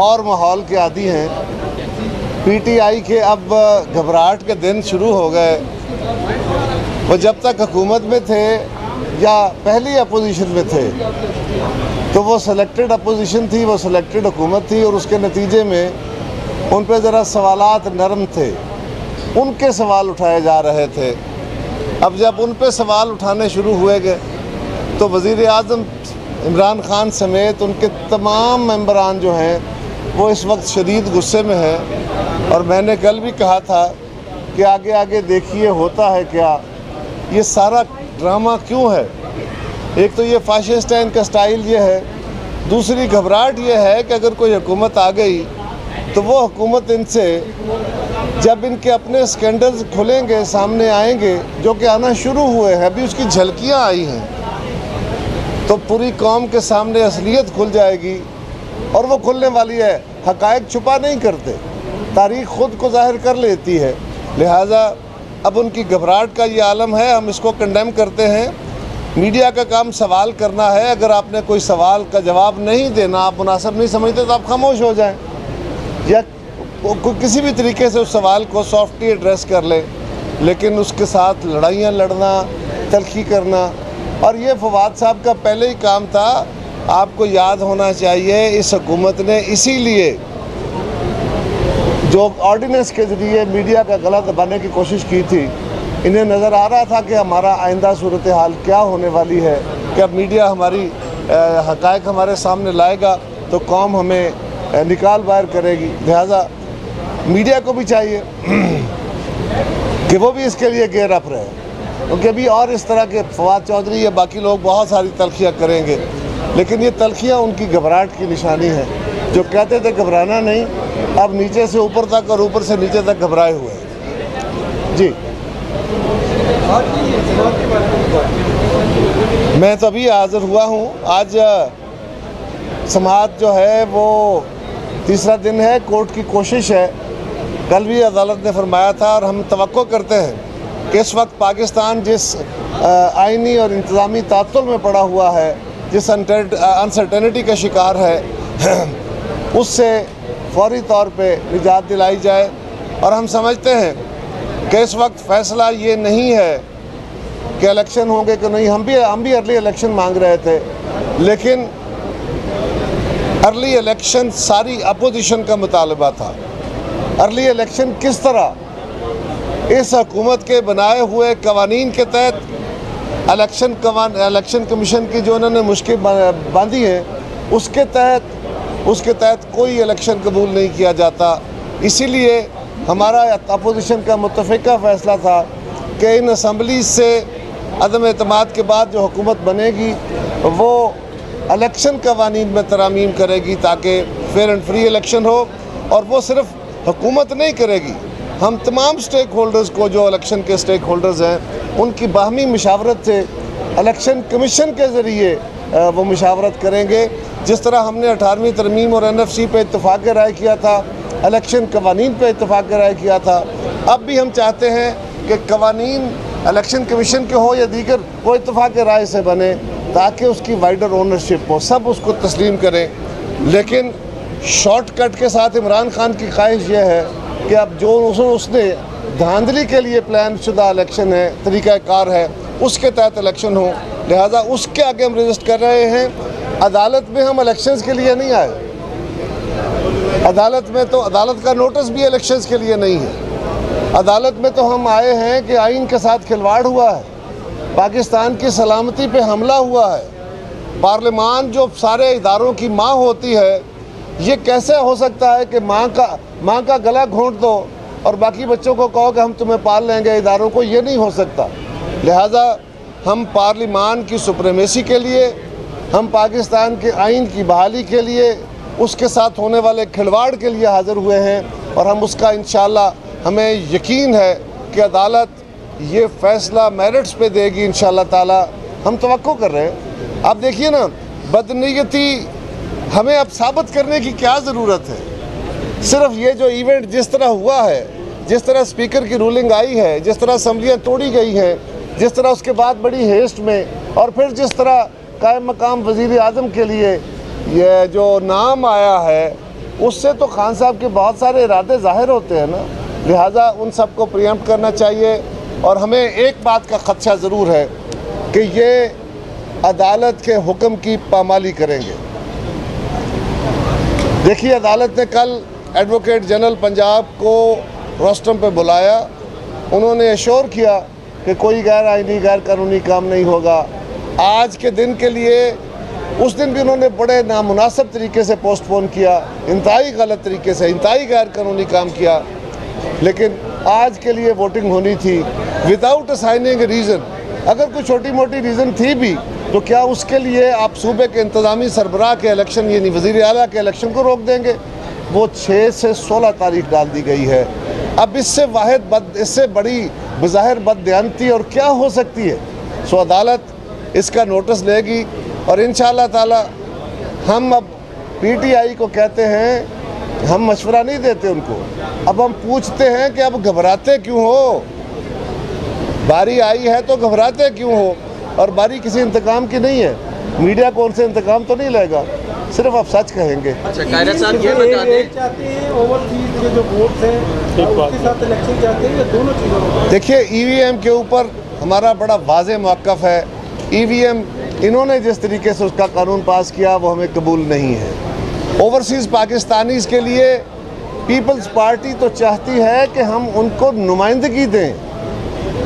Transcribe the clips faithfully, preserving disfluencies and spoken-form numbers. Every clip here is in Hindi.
और माहौल के आदी हैं। पीटीआई के अब घबराहट के दिन शुरू हो गए। वो जब तक हुकूमत में थे या पहली अपोजिशन में थे तो वो सिलेक्टेड अपोजिशन थी, वो सिलेक्टेड हुकूमत थी, और उसके नतीजे में उन पर ज़रा सवालात नरम थे, उनके सवाल उठाए जा रहे थे। अब जब उन पर सवाल उठाने शुरू हुए गए तो वज़ीर आज़म इमरान खान समेत उनके तमाम मेंबरान जो हैं वो इस वक्त शदीद गुस्से में हैं। और मैंने कल भी कहा था कि आगे आगे देखिए होता है क्या, ये सारा ड्रामा क्यों है। एक तो ये फासिस्टाइन का स्टाइल ये है, दूसरी घबराहट ये है कि अगर कोई हुकूमत आ गई तो वो हुकूमत इनसे जब इनके अपने स्कैंडल्स खुलेंगे, सामने आएंगे, जो कि आना शुरू हुए हैं, अभी उसकी झलकियाँ आई हैं, तो पूरी कौम के सामने असलियत खुल जाएगी। और वो खुलने वाली है, हकायक छुपा नहीं करते, तारीख ख़ुद को जाहिर कर लेती है। लिहाजा अब उनकी घबराहट का ये आलम है, हम इसको कंडेम करते हैं। मीडिया का काम सवाल करना है, अगर आपने कोई सवाल का जवाब नहीं देना, आप मुनासिब नहीं समझते तो आप खामोश हो जाएं या किसी भी तरीके से उस सवाल को सॉफ्टली एड्रेस कर लें, लेकिन उसके साथ लड़ाइयाँ लड़ना, तल्खी करना, और ये फवाद साहब का पहले ही काम था। आपको याद होना चाहिए इस हुकूमत ने इसीलिए जो ऑर्डिनेंस के ज़रिए मीडिया का गला दबाने की कोशिश की थी, इन्हें नज़र आ रहा था कि हमारा आइंदा सूरत हाल क्या होने वाली है, क्या मीडिया हमारी हक़ायक़ हमारे सामने लाएगा तो कौम हमें निकाल बाहर करेगी। लिहाजा मीडिया को भी चाहिए कि वो भी इसके लिए गेयर अप रहे, क्योंकि अभी और इस तरह के फवाद चौधरी या बाकी लोग बहुत सारी तलखियाँ करेंगे, लेकिन ये तलखियाँ उनकी घबराहट की निशानी है। जो कहते थे घबराना नहीं, अब नीचे से ऊपर तक और ऊपर से नीचे तक घबराए हुए हैं। जी, मैं तो अभी हाज़िर हुआ हूँ। आज समाअत जो है वो तीसरा दिन है, कोर्ट की कोशिश है। कल भी अदालत ने फरमाया था और हम तवक्को करते हैं कि इस वक्त पाकिस्तान जिस आइनी और इंतज़ामी तातुल में पड़ा हुआ है, जिस अनसर्टेनिटी का शिकार है, उससे फौरी तौर पे निजात दिलाई जाए। और हम समझते हैं कि इस वक्त फ़ैसला ये नहीं है कि इलेक्शन होंगे कि नहीं, हम भी हम भी अर्ली इलेक्शन मांग रहे थे, लेकिन अर्ली इलेक्शन सारी अपोजिशन का मुतालबा था। अर्ली इलेक्शन किस तरह इस हकूमत के बनाए हुए कवानीन के तहत इलेक्शन कवान इलेक्शन कमीशन की जो उन्होंने मुश्किल बांधी है, उसके तहत उसके तहत कोई इलेक्शन कबूल नहीं किया जाता। इसीलिए हमारा अपोजिशन का मुतफ़िका फ़ैसला था कि इन असम्बली से अदम एतमाद के बाद जो हुकूमत बनेगी वो इलेक्शन कवानीन में तरामीम करेगी ताकि फेयर एंड फ्री इलेक्शन हो। और वो सिर्फ हुकूमत नहीं करेगी, हम तमाम स्टेक होल्डर्स को, जो इलेक्शन के स्टेक होल्डर्स हैं, उनकी बाहमी मशावरत से इलेक्शन कमीशन के ज़रिए वो मशावरत करेंगे। जिस तरह हमने अठारहवीं तरमीम और एन एफ सी पर इतफ़ाक़ राय किया था, इलेक्शन कवानीन पर इतफ़ाक़ राय किया था, अब भी हम चाहते हैं कि कवानीन इलेक्शन कमीशन के हो या दीगर, वो इतफ़ाक़ राय से बने ताकि उसकी वाइडर ओनरशिप हो, सब उसको तस्लीम करें। लेकिन शॉर्टकट के साथ इमरान खान की ख्वाहिश यह है कि अब जो उसने धांधली के लिए प्लान शुदा इलेक्शन है, तरीक़ाकार है, उसके तहत इलेक्शन हो। लिहाजा उसके आगे हम रजिस्ट कर रहे हैं। अदालत में हम इलेक्शंस के लिए नहीं आए, अदालत में तो अदालत का नोटिस भी इलेक्शंस के लिए नहीं है। अदालत में तो हम आए हैं कि आइन के साथ खिलवाड़ हुआ है, पाकिस्तान की सलामती पर हमला हुआ है। पार्लियामान जो सारे इदारों की माँ होती है, ये कैसे हो सकता है कि माँ का माँ का गला घोंट दो और बाकी बच्चों को कहो कि हम तुम्हें पाल लेंगे, इदारों को, ये नहीं हो सकता। लिहाजा हम पार्लियामान की सुप्रीमेसी के लिए, हम पाकिस्तान के आइन की बहाली के लिए, उसके साथ होने वाले खिलवाड़ के लिए हाज़िर हुए हैं। और हम उसका इंशाल्लाह, हमें यकीन है कि अदालत ये फ़ैसला मेरिट्स पे देगी इंशाल्लाह ताला, हम तवक्को कर रहे हैं। आप देखिए ना, बदनीयती हमें अब साबित करने की क्या ज़रूरत है। सिर्फ ये जो इवेंट जिस तरह हुआ है, जिस तरह स्पीकर की रूलिंग आई है, जिस तरह असम्बलियाँ तोड़ी गई हैं, जिस तरह उसके बाद बड़ी हेस्ट में, और फिर जिस तरह कायम मकाम वज़ीर आज़म के लिए ये जो नाम आया है उससे तो खान साहब के बहुत सारे इरादे जाहिर होते हैं ना, लिहाजा उन सबको प्रीएम्प्ट करना चाहिए। और हमें एक बात का खदशा ज़रूर है कि ये अदालत के हुक्म की पामाली करेंगे। देखिए, अदालत ने कल एडवोकेट जनरल पंजाब को रोस्टम पे बुलाया, उन्होंने एश्योर किया कि कोई गैर आइनी गैर कानूनी काम नहीं होगा। आज के दिन के लिए, उस दिन भी उन्होंने बड़े नामुनासिब तरीके से पोस्टपोन किया, इंतहाई गलत तरीके से, इंतहाई गैर कानूनी काम किया। लेकिन आज के लिए वोटिंग होनी थी विदाउट असाइनिंग रीज़न। अगर कोई छोटी मोटी रीज़न थी भी तो क्या उसके लिए आप सूबे के इंतजामी सरबराह के इलेक्शन यानी वज़ीर आला के इलेक्शन को रोक देंगे? वो छः से सोलह तारीख डाल दी गई है। अब इससे वाहिद बद इससे बड़ी बज़ाहिर बददयानती और क्या हो सकती है? सो अदालत इसका नोटिस लेगी और इंशाअल्लाह ताला हम अब पीटीआई को कहते हैं, हम मशवरा नहीं देते उनको, अब हम पूछते हैं कि अब घबराते क्यों हो? बारी आई है तो घबराते क्यों हो? और बारी किसी इंतकाम की नहीं है, मीडिया कौन से इंतकाम तो नहीं लेगा, सिर्फ आप सच कहेंगे। अच्छा, कायरत साहब ये बता दें, देखिए ईवीएम के ऊपर हमारा बड़ा वाज़ेह मौक़िफ़ है। ईवीएम इन्होंने जिस तरीके से उसका कानून पास किया वो हमें कबूल नहीं है। ओवरसीज़ पाकिस्तानीज़ के लिए पीपल्स पार्टी तो चाहती है कि हम उनको नुमाइंदगी दें।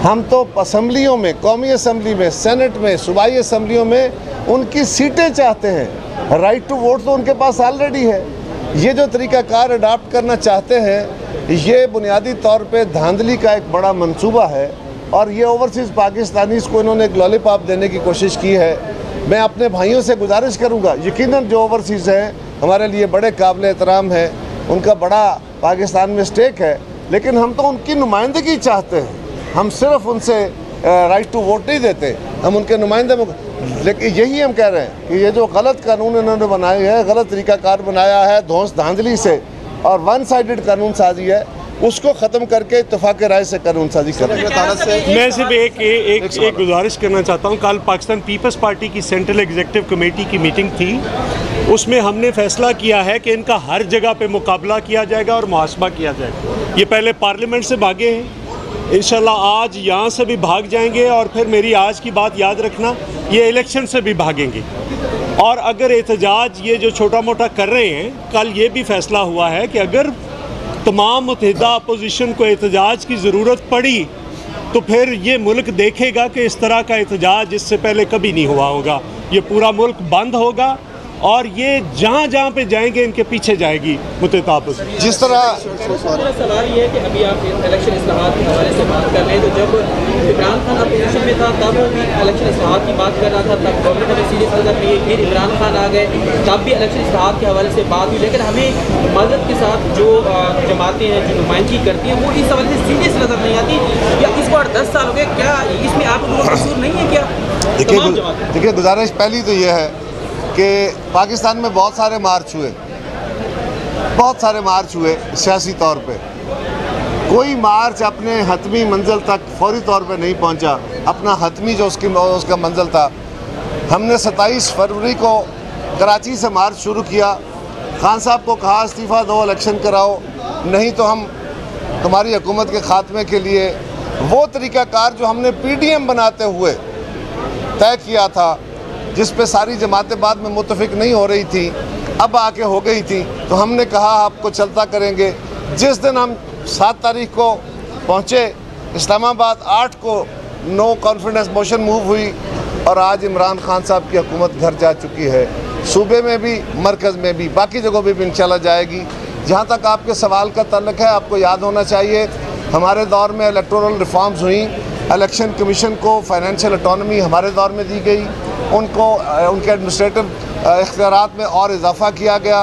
हम तो असम्बलियों में, कौमी असम्बली में, सेनेट में, सूबाई असम्बलियों में उनकी सीटें चाहते हैं। राइट टू वोट तो उनके पास ऑलरेडी है। ये जो तरीक़ाकार अडाप्ट करना चाहते हैं ये बुनियादी तौर पर धांधली का एक बड़ा मंसूबा है और ये ओवरसीज़ पाकिस्तानीज़ को इन्होंने एक लॉलीपॉप देने की कोशिश की है। मैं अपने भाइयों से गुजारिश करूँगा, यकीनन जो ओवरसीज़ हैं हमारे लिए बड़े काबिल एहतराम हैं, उनका बड़ा पाकिस्तान में स्टेक है, लेकिन हम तो उनकी नुमाइंदगी चाहते हैं। हम सिर्फ उनसे राइट टू वोट नहीं देते, हम उनके नुमाइंदे। लेकिन यही हम कह रहे हैं कि ये जो गलत कानून इन्होंने बनाए हैं, गलत तरीक़ाकार बनाया है धौंस धांधली से और वन साइडेड कानून साजी है, उसको ख़त्म करके इत्तफाक़ राय से कानून साजी कर रहे हैं। मैं सिर्फ एक एक, एक, एक गुजारिश करना चाहता हूँ। कल पाकिस्तान पीपल्स पार्टी की सेंट्रल एग्जीक्यूटिव कमेटी की मीटिंग थी, उसमें हमने फैसला किया है कि इनका हर जगह पे मुकाबला किया जाएगा और मुहासबा किया जाएगा। ये पहले पार्लियामेंट से भागे हैं, इंशाल्लाह आज यहाँ से भी भाग जाएंगे और फिर मेरी आज की बात याद रखना, ये इलेक्शन से भी भागेंगे। और अगर एहतजाज ये जो छोटा मोटा कर रहे हैं, कल ये भी फैसला हुआ है कि अगर तमाम मुतहदा अपोजिशन को एहतजाज की ज़रूरत पड़ी तो फिर ये मुल्क देखेगा कि इस तरह का एहतजाज इससे पहले कभी नहीं हुआ होगा। ये पूरा मुल्क बंद होगा और ये जहाँ जहाँ पे जाएंगे इनके पीछे जाएगी मुतहदा अपोजिशन। जिस तरह सवाल ये है कि अभी आप इलेक्शन इस्लाहात के हवाले से बात कर रहे हैं, तो जब इमरान खान अपोजिशन में था तब भी इलेक्शन इस्लाहात की बात कर रहा था, तब गवर्नमेंट ने सीरियस नजर लिए, फिर इमरान खान आ गए, तब भी इलेक्शन इस्लाहात के हवाले से बात हुई। लेकिन हमें मजहब के साथ जो जमातें हैं, जो नुमाइंदगी करती हैं, वो इस हवाले से सीरियस नज़र नहीं आती। या इसको आठ दस साल हो गए, क्या इसमें आपको कसूर नहीं है क्या? देखिए देखिए गुजारिश पहली तो ये है कि पाकिस्तान में बहुत सारे मार्च हुए, बहुत सारे मार्च हुए सियासी तौर पे। कोई मार्च अपने हतमी मंजिल तक फौरी तौर पे नहीं पहुंचा, अपना हतमी जो उसकी उसका मंजिल था। हमने सत्ताईस फरवरी को कराची से मार्च शुरू किया, खान साहब को कहा इस्तीफ़ा दो, इलेक्शन कराओ, नहीं तो हम तुम्हारी हुकूमत के खात्मे के लिए। वो तरीक़ाकार जो हमने पीडीएम बनाते हुए तय किया था, जिस पे सारी जमातें बाद में मुतफिक नहीं हो रही थी, अब आके हो गई थी, तो हमने कहा आपको चलता करेंगे। जिस दिन हम सात तारीख को पहुँचे इस्लामाबाद, आठ को नो कॉन्फिडेंस मोशन मूव हुई और आज इमरान खान साहब की हुकूमत घर जा चुकी है। सूबे में भी, मरकज़ में भी, बाकी जगहों पर भी इंशाल्लाह जाएगी। जहाँ तक आपके सवाल का ताल्लुक है, आपको याद होना चाहिए हमारे दौर में इलेक्टोरल रिफॉर्म्स हुई, इलेक्शन कमीशन को फाइनेंशियल ऑटोनमी हमारे दौर में दी गई, उनको उनके एडमिनिस्ट्रेटिव इख्तियारात में और इजाफा किया गया।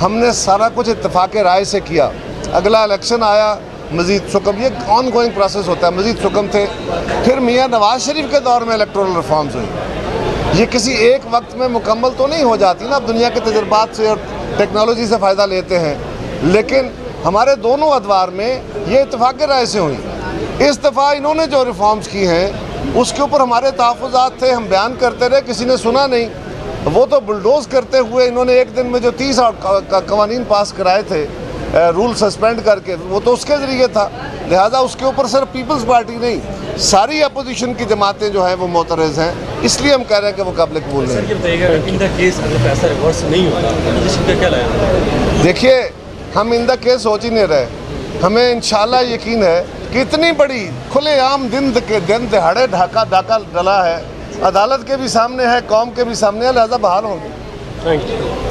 हमने सारा कुछ इत्तफाक़ राय से किया। अगला इलेक्शन आया, मज़ीद सुकम, ये ऑन गोइंग प्रोसेस होता है, मज़ीद सुकम थे। फिर मियाँ नवाज शरीफ के दौर में इलेक्टोरल रिफॉर्म्स हुई। ये किसी एक वक्त में मुकम्मल तो नहीं हो जाती ना, आप दुनिया के तजुर्बात से और टेक्नोलॉजी से फ़ायदा लेते हैं, लेकिन हमारे दोनों अदवार में ये इत्तफाक़ राय से हुई। इस दफ़ा इन्होंने जो रिफॉर्म्स की हैं उसके ऊपर हमारे तहफ़ुज़ात थे, हम बयान करते रहे, किसी ने सुना नहीं। वो तो बुलडोज करते हुए इन्होंने एक दिन में जो तीस कानून पास कराए थे रूल सस्पेंड करके, वो तो उसके ज़रिए था। लिहाजा उसके ऊपर सिर्फ पीपल्स पार्टी नहीं, सारी अपोजिशन की जमातें जो हैं वो मोतरज़ हैं, इसलिए हम कह रहे हैं कि वो काबिल कबूल नहीं। देखिए, हम इंदा केस सोच ही नहीं रहे, हमें इंशाल्लाह यकीन है कि इतनी बड़ी खुलेआम दिन के दिन दिहाड़े ढाका ढाका डला है, अदालत के भी सामने है, कौम के भी सामने है, लिहाजा बहाल होंगे। Thank you.